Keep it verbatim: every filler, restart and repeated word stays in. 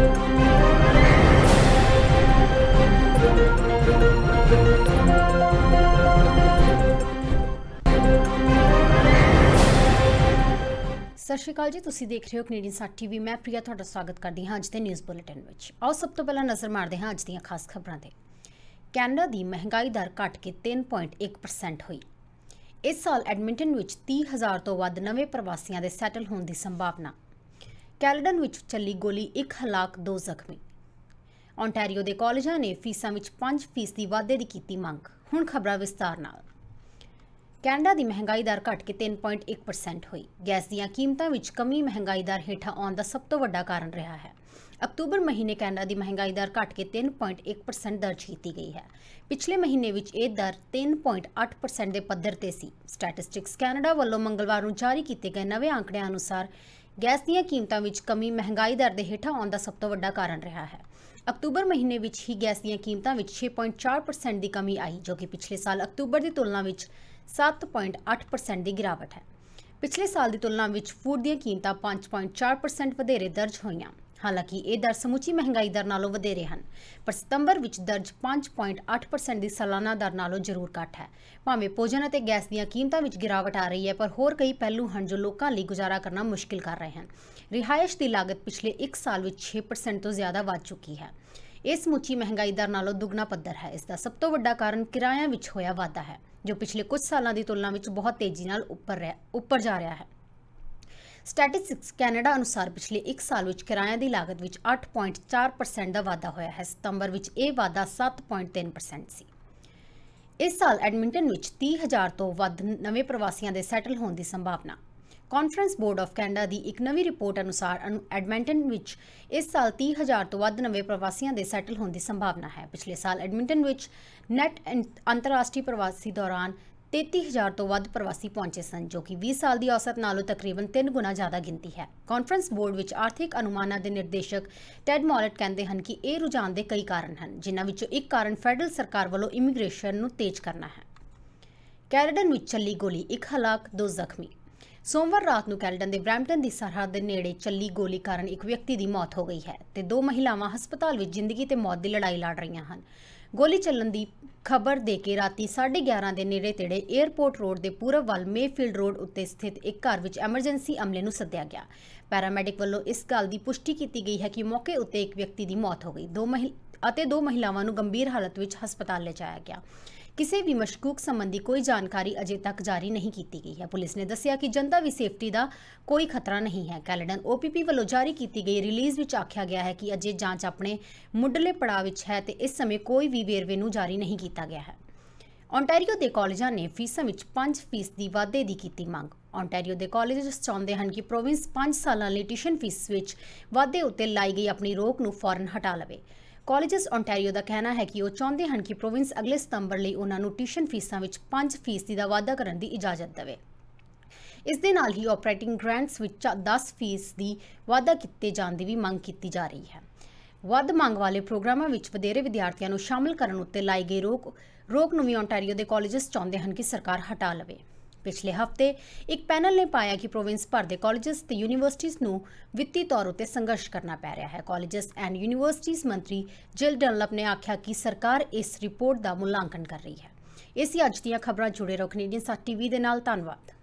सत श्रीकाल जी, तुसी देख रहे हो कनेडियन साथ टीवी। मैं प्रिया तुहाडा स्वागत करदी हाँ अज के न्यूज़ बुलेटिन में। आओ सब तो पहला नज़र मारते हैं अज दीआं खास खबरां ते। कैनेडा की महंगाई दर घट के तीन पॉइंट एक परसेंट हुई। इस साल एडमिंटन में तीह हज़ार तो वध नवे प्रवासियों के सैटल होने की संभावना। कैलेडन में चली गोली, एक हलाक दो जख्मी। ओंटारियो के कॉलेजों ने फीसा में पांच फीसदी वाधे की की मंग। हुण खबरां विस्तार नाल। कैनेडा की महंगाई दर घट के तीन पॉइंट एक परसेंट हुई। गैस दीयां कीमतां विच कमी महंगाई दर हेठां आउण दा सब तो वड्डा कारण रहा है। अक्तूबर महीने कैनेडा की महंगाई दर घट के तीन पॉइंट एक परसेंट दर्ज की गई है। पिछले महीने विच यह दर तीन पॉइंट अठ परसेंट के पद्धर ते सी। स्टैटिस्टिक्स कैनेडा वालों मंगलवार को जारी किए गए नवे आंकड़ियां अनुसार गैस दीयां कीमतां विच कमी महंगाई दर दे हेठां आउण दा सब तो वड्डा कारण रहा है। अक्तूबर महीने विच ही गैस दीयां कीमतां विच छे पॉइंट चार परसेंट की कमी आई, जो कि पिछले साल अक्तूबर की तुलना में सात पॉइंट अठ परसेंट की गिरावट है। पिछले साल की तुलना में फूड दीयां कीमतां पांच पॉइंट चार परसेंट वधेरे दर्ज होईयां। हालांकि ये दर समूची महंगाई दर नालों वधेरे हैं, पर सितंबर विच दर्ज पांच पॉइंट अठ परसेंट की सालाना दर नालों जरूर घट है। भावें भोजन और गैस दीयां कीमतां विच गिरावट आ रही है, पर होर कई पहलू हैं जो लोगों लिए गुजारा करना मुश्किल कर रहे हैं। रिहायश की लागत पिछले एक साल में छे परसेंट तो ज़्यादा वध चुकी है। इस समूची महंगाई दर नालों दुगना पद्धर है। इसका सब तो वड्डा कारण किराया विच होया वाधा है, जो पिछले कुछ सालों की तुलना में बहुत तेजी नाल उपर उपर जा रहा है। स्टैटिस्टिक्स कैनेडा अनुसार पिछले एक साल में किराया की लागत में आठ पॉइंट चार परसेंट का वाधा होया है। सितंबर में यह वाधा सात पॉइंट तीन परसेंट सी। इस साल एडमिंटन में तीह हज़ार तो वध नवे प्रवासियों के सैटल होने की संभावना। कॉन्फ्रेंस बोर्ड ऑफ कैनेडा की एक नवी रिपोर्ट अनुसार एडमिंटन में इस साल तीह हज़ार तो वध नवे प्रवासियों के सैटल होने की संभावना है। पिछले साल एडमिंटन में नैट अंतर्राष्ट्रीय प्रवासी दौरान तेती हज़ार तो वध प्रवासी पहुंचे सन, जो कि बीस साल की औसत नालों तकरीबन तीन गुना ज़्यादा गिनती है। कॉन्फ्रेंस बोर्ड विच आर्थिक अनुमानां दे निर्देशक टैड मॉलट कहते हैं कि यह रुझान के कई कारण हैं, जिन्हां विचों एक कारण फैडरल सरकार वालों इमीग्रेशन नूं तेज़ करना है। कैलेडन विच चली गोली, एक हलाक दो जख्मी। सोमवार रात को कैलेडन के ब्रैम्पटन की सरहद के नेड़े चली गोली कारण एक व्यक्ति की मौत हो गई है तो दो महिलावां हस्पताल में जिंदगी ते मौत की लड़ाई लड़ रही हैं। गोली चलन की खबर देकर राती साढ़े ग्यारह के नेड़े तेड़े एयरपोर्ट रोड के पूरब वाल मेफील्ड रोड उत्ते स्थित एक घर में एमरजेंसी अमले को सद्या गया। पैरामैडिक वालों इस गल की पुष्टि की गई है कि मौके उत्ते एक व्यक्ति की मौत हो गई दो महिला ਅਤੇ दो महिलावां नूं गंभीर हालत विच हस्पताल लिजाया गया। किसी भी मशकूक संबंधी कोई जानकारी अजे तक जारी नहीं की गई है। पुलिस ने दस्सिया कि जनता दी सेफ्टी का कोई खतरा नहीं है। कैलेडन ओ पी पी वालों जारी की गई रिलीज़ विच आख्या गया है कि अजे जांच अपने मुढ़ले पड़ाव विच है तो इस समय कोई भी वेरवे नूं जारी नहीं किया गया है। ओंटारियो के कॉलेजों ने फीसा में पांच फीसदी वाधे की की मंग। ओंटारियो के कॉलेजेस चाहते हैं कि प्रोविंस पांच साल लिए ट्यूशन फीस में वाधे उत्ते लाई गई अपनी रोक नूं फौरन हटा लवे। कॉलेजेस ओंटारियो का कहना है कि वह चाहते हैं कि प्रोविंस अगले सितंबर लिए उन्होंने ट्यूशन फीसा में पांच फीसदी का वाधा करने की इजाजत देवे। इस दे नाल ही ऑपरेटिंग ग्रांट्स में दस फीसदी वाधा किए जाने की भी मंग की जा रही है। वध मंग वाले प्रोग्रामों में वधेरे विद्यार्थियों शामिल करने उत्ते लाई गई रोक रोक नूं भी ओंटारियो के कॉलेजेस चाहते हैं कि सरकार हटा लवे। पिछले हफ्ते एक पैनल ने पाया कि प्रोविंस भर के कॉलेजेस ते यूनिवर्सिटीज़ नूं वित्तीय तौर उत्ते संघर्ष करना पै रहा है। कॉलेजेस एंड यूनिवर्सिटीज़ मंत्री जिल डनलप ने आख्या कि सरकार इस रिपोर्ट का मूल्यांकन कर रही है। इस अज दीआं खबरां जुड़े रहो कनेडियन साथ टीवी दे नाल। धन्नवाद।